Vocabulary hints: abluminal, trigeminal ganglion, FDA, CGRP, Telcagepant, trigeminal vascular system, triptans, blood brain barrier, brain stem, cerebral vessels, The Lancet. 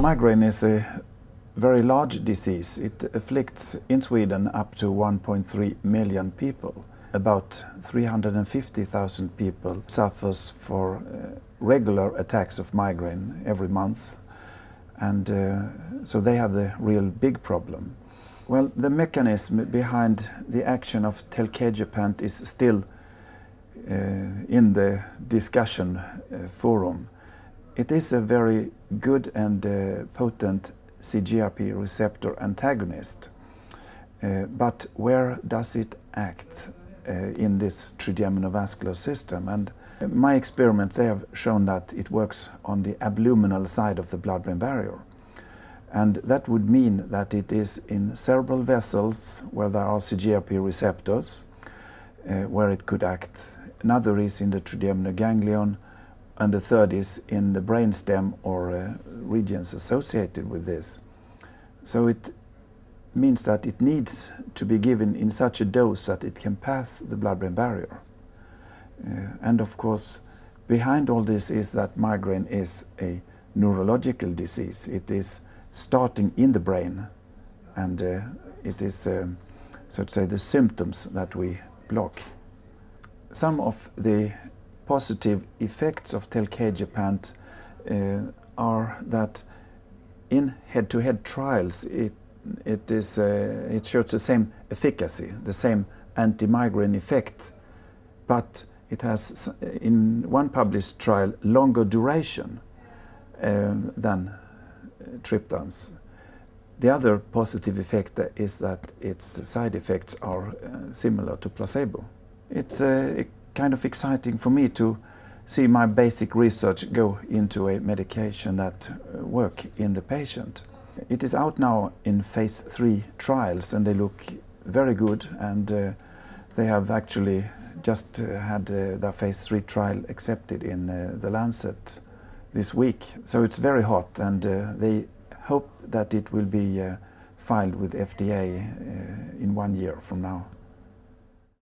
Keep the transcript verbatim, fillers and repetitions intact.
Migraine is a very large disease. It afflicts in Sweden up to one point three million people. About three hundred fifty thousand people suffers for uh, regular attacks of migraine every month. And uh, so they have the real big problem. Well, the mechanism behind the action of Telcagepant is still uh, in the discussion uh, forum. It is a very good and uh, potent C G R P receptor antagonist. Uh, but where does it act uh, in this trigeminal vascular system? And my experiments, they have shown that it works on the abluminal side of the blood brain barrier. And that would mean that it is in cerebral vessels where there are C G R P receptors, uh, where it could act. Another is in the trigeminal ganglion, and the third is in the brain stem or uh, regions associated with this. So it means that it needs to be given in such a dose that it can pass the blood-brain barrier. Uh, and of course, behind all this is that migraine is a neurological disease. It is starting in the brain, and uh, it is, um, so to say, the symptoms that we block. Some of the positive effects of Telcagepant uh, are that in head-to-head trials it it is uh, it shows the same efficacy, the same anti-migraine effect, but it has in one published trial longer duration uh, than triptans. The other positive effect is that its side effects are uh, similar to placebo. It's uh, kind of exciting for me to see my basic research go into a medication that work in the patient. It is out now in phase three trials, and they look very good, and uh, they have actually just uh, had uh, their phase three trial accepted in uh, The Lancet this week. So it's very hot, and uh, they hope that it will be uh, filed with F D A uh, in one year from now.